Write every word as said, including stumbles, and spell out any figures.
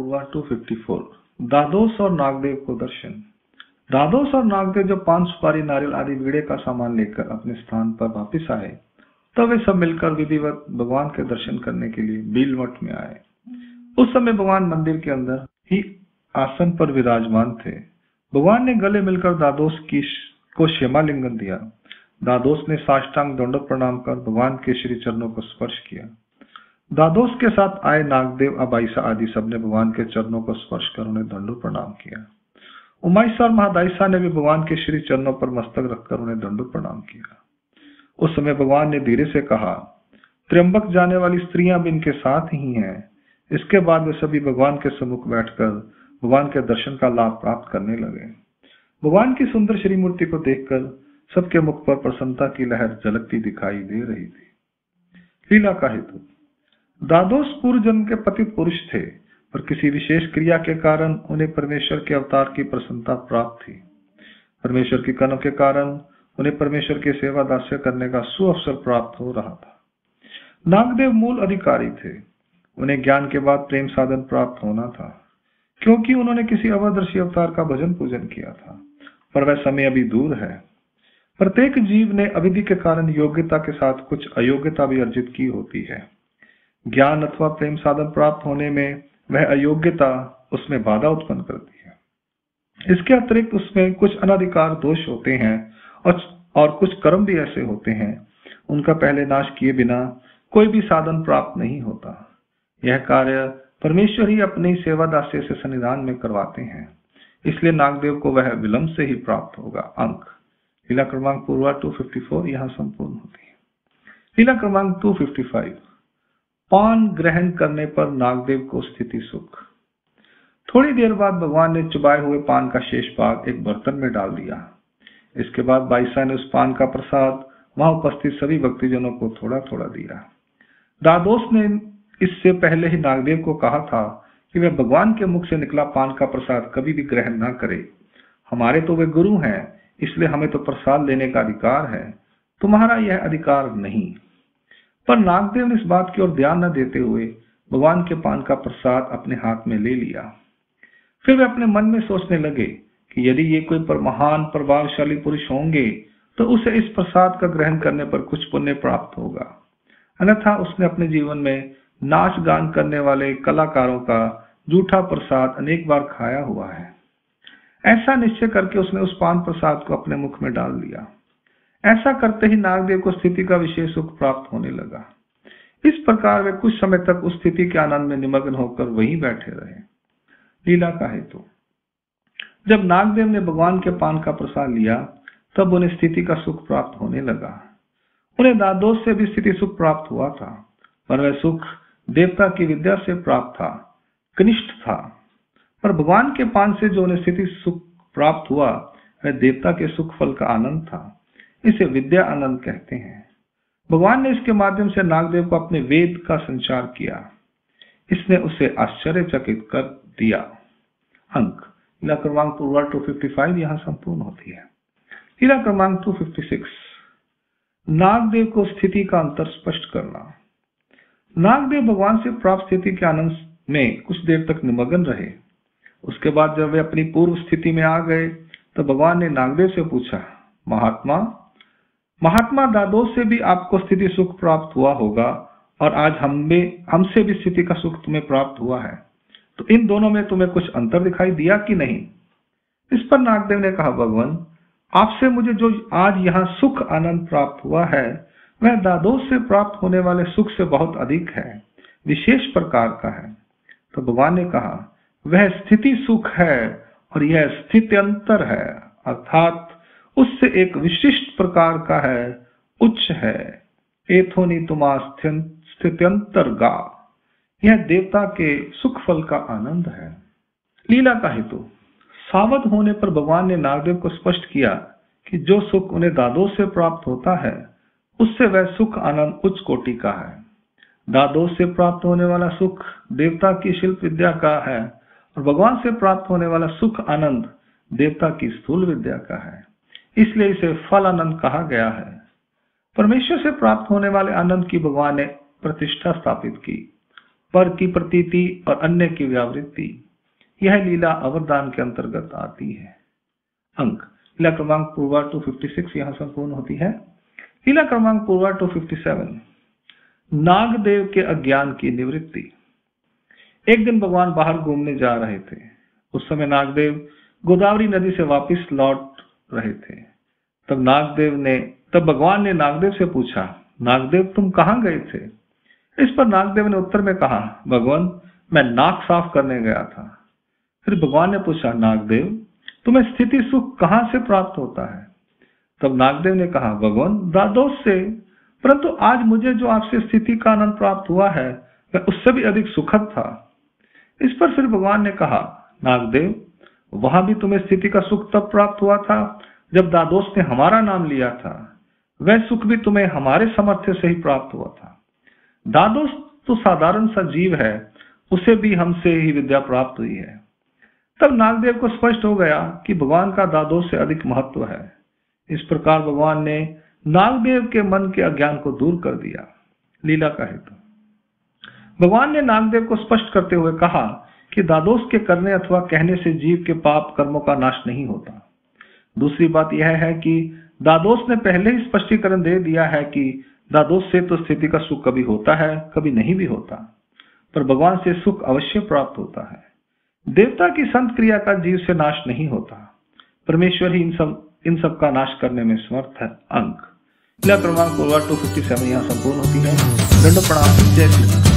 पूर्वा दो सौ चौवन। दादोस और नागदेव को दर्शन। दादोस और नागदेव जब पान, सुपारी, नारियल आदि विड़े का सामान लेकर अपने स्थान पर वापस आए तब वे सब मिलकर विधिवत भगवान के दर्शन करने के लिए भीलमठ में आए। उस समय भगवान मंदिर के अंदर ही आसन पर विराजमान थे। भगवान ने गले मिलकर दादोस की को श्यामालिंगन दिया। दादोस ने साष्टांग दंडवत प्रणाम कर भगवान के श्री चरणों को स्पर्श किया। दादोस के साथ आए नागदेव, उमाइसा आदि सबने भगवान के चरणों को स्पर्श कर उन्हें दंडवत प्रणाम किया। उमाइसा और महादाइसा ने भी भगवान के श्री चरणों पर मस्तक रखकर उन्हें दंडवत प्रणाम किया। उस समय भगवान ने धीरे से कहा, त्र्यंबक जाने वाली स्त्रियां भी इनके साथ ही हैं। इसके बाद वे सभी भगवान के सम्मुख बैठकर भगवान के दर्शन का लाभ प्राप्त करने लगे। भगवान की सुंदर श्री मूर्ति को देखकर सबके मुख पर प्रसन्नता की लहर झलकती दिखाई दे रही थी। लीला का हेतु। दादोस पूर्व जन्म के पतित पुरुष थे, पर किसी विशेष क्रिया के कारण उन्हें परमेश्वर के अवतार की प्रसन्नता प्राप्त थी। परमेश्वर की कर्म के कारण उन्हें परमेश्वर की सेवा दास्य करने का सुअवसर प्राप्त हो रहा था। नागदेव मूल अधिकारी थे। उन्हें ज्ञान के बाद प्रेम साधन प्राप्त होना था, क्योंकि उन्होंने किसी अवदर्शी अवतार का भजन पूजन किया था, पर वह समय अभी दूर है। प्रत्येक जीव ने अविधि के कारण योग्यता के साथ कुछ अयोग्यता भी अर्जित की होती है। ज्ञान अथवा प्रेम साधन प्राप्त होने में वह अयोग्यता उसमें बाधा उत्पन्न करती है। इसके अतिरिक्त उसमें कुछ अनाधिकार दोष होते हैं और और कुछ कर्म भी ऐसे होते हैं उनका पहले नाश किए बिना कोई भी साधन प्राप्त नहीं होता। यह कार्य परमेश्वर ही अपनी सेवा दास्य से सन्निधान में करवाते हैं, इसलिए नागदेव को वह विलंब से ही प्राप्त होगा। अंक लीला क्रमांक पूर्वा दो सौ चौवन यहाँ संपूर्ण होती है। लीला क्रमांक दो सौ पचपन। पान ग्रहण करने पर नागदेव को स्थिति सुख। थोड़ी देर बाद भगवान ने चुबाए हुए पान का शेष भाग एक बर्तन में डाल दिया। इसके बाद बाईसा ने उस पान का प्रसाद वहां उपस्थित सभी भक्तिजनों को थोड़ा थोड़ा दिया। दादोस ने इससे पहले ही नागदेव को कहा था कि वह भगवान के मुख से निकला पान का प्रसाद कभी भी ग्रहण ना करे। हमारे तो वे गुरु हैं, इसलिए हमें तो प्रसाद लेने का अधिकार है, तुम्हारा यह अधिकार नहीं। पर नागदेव ने इस बात की ओर ध्यान न देते हुए भगवान के पान का प्रसाद अपने हाथ में ले लिया। फिर वे अपने मन में सोचने लगे कि यदि ये कोई पर महान प्रभावशाली पुरुष होंगे तो उसे इस प्रसाद का ग्रहण करने पर कुछ पुण्य प्राप्त होगा, अन्यथा उसने अपने जीवन में नाच गान करने वाले कलाकारों का जूठा प्रसाद अनेक बार खाया हुआ है। ऐसा निश्चय करके उसने उस पान प्रसाद को अपने मुख में डाल लिया। ऐसा करते ही नागदेव को स्थिति का विशेष सुख प्राप्त होने लगा। इस प्रकार वे कुछ समय तक उस स्थिति के आनंद में निमग्न होकर वहीं बैठे रहे। लीला का हेतु। जब नागदेव ने भगवान के पान का प्रसाद लिया तब उन्हें स्थिति का सुख प्राप्त होने लगा। उन्हें दादोस से भी स्थिति सुख प्राप्त हुआ था, पर वह सुख देवता की विद्या से प्राप्त था, कनिष्ठ था। पर भगवान के पान से जो उन्हें स्थिति सुख प्राप्त हुआ वह देवता के सुख फल का आनंद था। इसे विद्या आनंद कहते हैं। भगवान ने इसके माध्यम से नागदेव को अपने वेद का संचार किया। इसने उसे आश्चर्यचकित कर दिया। अंक लीला क्रमांक पूर्वा दो सौ पचपन यहाँ संपूर्ण होती है। लीला क्रमांक दो सौ छप्पन। नागदेव को स्थिति का अंतर स्पष्ट करना। नागदेव भगवान से प्राप्त स्थिति के आनंद में कुछ देर तक निमग्न रहे। उसके बाद जब वे अपनी पूर्व स्थिति में आ गए तो भगवान ने नागदेव से पूछा, महात्मा महात्मा दादोस से भी आपको स्थिति सुख प्राप्त हुआ होगा और आज हमें हमसे भी स्थिति का सुख तुम्हें प्राप्त हुआ है, तो इन दोनों में तुम्हें कुछ अंतर दिखाई दिया कि नहीं? इस पर नागदेव ने कहा, भगवान आपसे मुझे जो आज यहाँ सुख आनंद प्राप्त हुआ है वह दादोस से प्राप्त होने वाले सुख से बहुत अधिक है, विशेष प्रकार का है। तो भगवान ने कहा, वह स्थिति सुख है और यह स्थित्यंतर है, अर्थात उससे एक विशिष्ट प्रकार का है, उच्च है। एथोनी तुमा स्थित्यंतर गा, यह देवता के सुख फल का आनंद है। लीला का हेतु। सावध होने पर भगवान ने नागदेव को स्पष्ट किया कि जो सुख उन्हें दादोस से प्राप्त होता है उससे वह सुख आनंद उच्च कोटि का है। दादोस से प्राप्त होने वाला सुख देवता की शिल्प विद्या का है और भगवान से प्राप्त होने वाला सुख आनंद देवता की स्थूल विद्या का है, इसलिए इसे फल आनंद कहा गया है। परमेश्वर से प्राप्त होने वाले आनंद की भगवान ने प्रतिष्ठा स्थापित की। पर की प्रतीति और अन्य की व्यावृत्ति, यह लीला अवरदान के अंतर्गत आती है। अंक लीला क्रमांक पूर्वा दो सौ छप्पन यहां संपूर्ण होती है। लीला क्रमांक पूर्वा दो सौ सत्तावन नागदेव के अज्ञान की निवृत्ति। एक दिन भगवान बाहर घूमने जा रहे थे। उस समय नागदेव गोदावरी नदी से वापस लौट रहे थे। तब नागदेव ने तब भगवान ने नागदेव से पूछा, नागदेव तुम कहाँ गए थे? इस पर नागदेव ने उत्तर में कहा, भगवान मैं नाक साफ करने गया था। फिर भगवान ने पूछा, नागदेव तुम्हें स्थिति सुख कहाँ से प्राप्त होता है? तब नागदेव ने कहा, भगवान दादोस से, परंतु आज मुझे जो आपसे स्थिति का आनंद प्राप्त हुआ है वह उससे भी अधिक सुखद था। इस पर फिर भगवान ने कहा, नागदेव वहां भी तुम्हें स्थिति का सुख तब प्राप्त हुआ था जब दादोस ने हमारा नाम लिया था। वह सुख भी तुम्हें हमारे सामर्थ्य से ही प्राप्त हुआ था। दादोस तो साधारण सा जीव है, उसे भी हमसे ही विद्या प्राप्त हुई है। तब नागदेव को स्पष्ट हो गया कि भगवान का दादोस से अधिक महत्व है। इस प्रकार भगवान ने नागदेव के मन के अज्ञान को दूर कर दिया। लीला का हेतु भगवान ने नागदेव को स्पष्ट करते हुए कहा कि दादोस के करने अथवा कहने से जीव के पाप कर्मों का नाश नहीं होता। दूसरी बात यह है कि दादोस ने पहले ही स्पष्टीकरण दे दिया है कि दादोस से तो स्थिति का सुख कभी होता है कभी नहीं भी होता, पर भगवान से सुख अवश्य प्राप्त होता है। देवता की संत क्रिया का जीव से नाश नहीं होता। परमेश्वर ही इन सब इन सब का नाश करने में समर्थ है। अंक लीला क्रमांक दो सौ सत्तावन यहां संपूर्ण होती है। दंड प्रणाम, जय श्री राम।